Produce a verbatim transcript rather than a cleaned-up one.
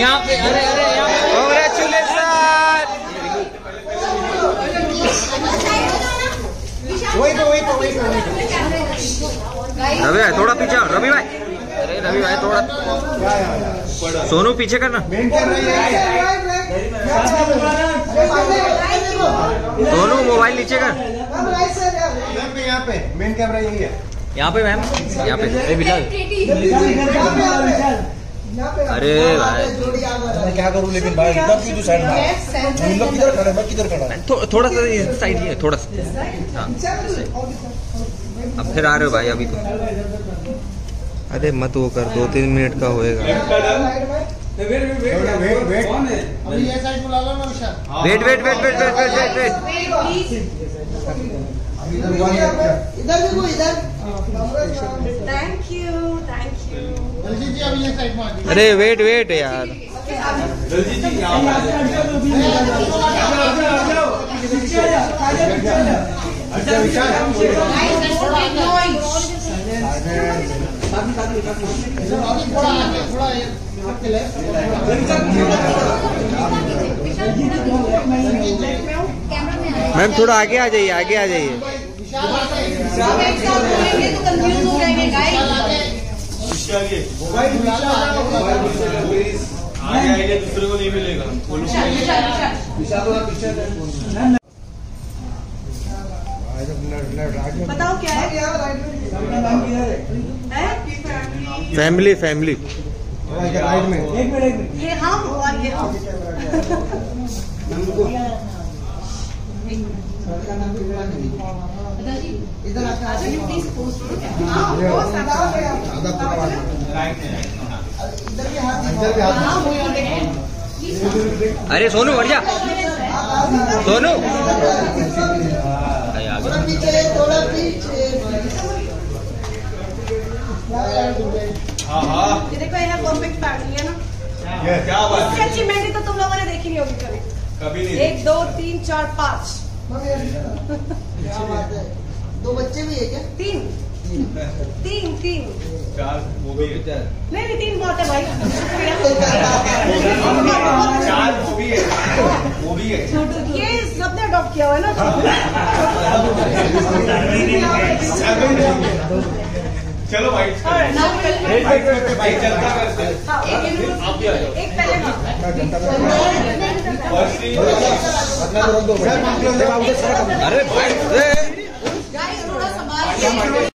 यहाँ पे अरे अरे यहाँ पे कांग्रेचुलेशन। वही तो वही तो वही तो रवि भाई थोड़ा पीछे आओ, रवि भाई अरे रवि भाई थोड़ा सोनू पीछे करना। सोनू मोबाइल नीचे कर। यहाँ पे मेन कैमरा यही है। यहाँ पे मैम यहाँ पे अरे बिलाल अरे भाई मैं क्या करूं लेकिन भाई इधर भी तो साइड में लोग किधर खड़े मैं किधर खड़ा थो, थोड़ा सा इस साइड ही है थोड़ा सा। हाँ अब फिर आ रहे हो भाई अभी तो अरे मत वो कर, दो तीन मिनट का होएगा। Wait wait wait wait wait wait wait इधर देखो इधर। थैंक यू थैंक यू अरे वेट वेट यार मैम थोड़ा आगे आ जाइए आगे आ जाइए। मोबाइल आगे दूसरे को नहीं मिलेगा। बताओ क्या है फैमिली फैमिली राइट में एक मिनट ये हम और ये इधर अरे सोनू बढ़ जा सोनू देखो यहाँ परफेक्ट फैमिली है ना। क्या बात है अच्छी मेहनत तो तुम लोगों ने देखी नहीं होगी कभी कभी नहीं। एक दो तीन चार पाँच क्या बात है। दो बच्चे भी है क्या? तीन तीन तीन चार वो भी है। नहीं नहीं तीन बहुत है भाई। चार वो भी है वो भी है ये सबने अडॉप्ट किया हुआ है ना। चलो भाई भाई चलता करते आप भी आ जाओ एक पहले। अरे भाई थोड़ा संभाल।